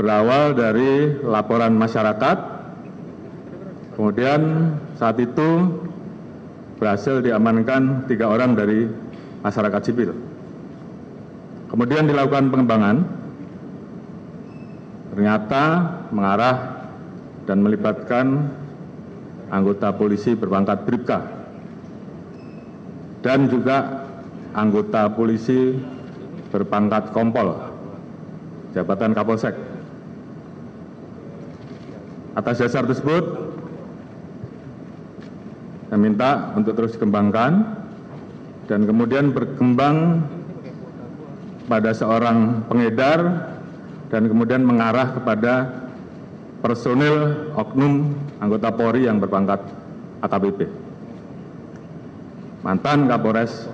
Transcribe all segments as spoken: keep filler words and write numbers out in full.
berawal dari laporan masyarakat, kemudian saat itu berhasil diamankan tiga orang dari masyarakat sipil. Kemudian dilakukan pengembangan, ternyata mengarah dan melibatkan anggota polisi berpangkat BRIPKA dan juga anggota polisi berpangkat Kompol, jabatan Kapolsek. Atas dasar tersebut, saya minta untuk terus dikembangkan dan kemudian berkembang pada seorang pengedar dan kemudian mengarah kepada personil oknum anggota Polri yang berpangkat A K B P, mantan Kapolres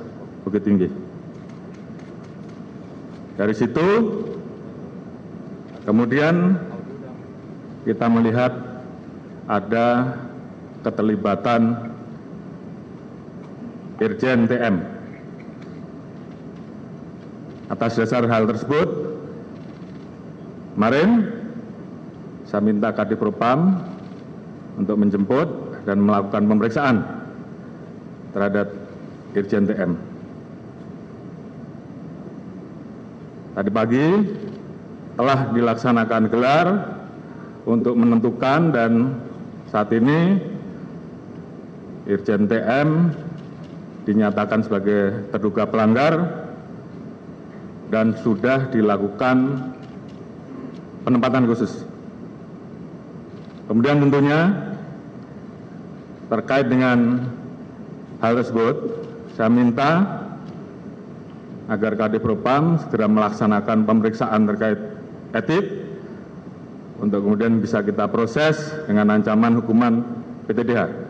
Bukit Tinggi. Dari situ kemudian kita melihat ada keterlibatan Irjen T M. Atas dasar hal tersebut, kemarin saya minta Kadiv Propam untuk menjemput dan melakukan pemeriksaan terhadap Irjen T M. Tadi pagi telah dilaksanakan gelar untuk menentukan dan saat ini Irjen T M dinyatakan sebagai terduga pelanggar dan sudah dilakukan penempatan khusus. Kemudian tentunya terkait dengan hal tersebut, saya minta agar Kadiv Propam segera melaksanakan pemeriksaan terkait etik untuk kemudian bisa kita proses dengan ancaman hukuman P T D H.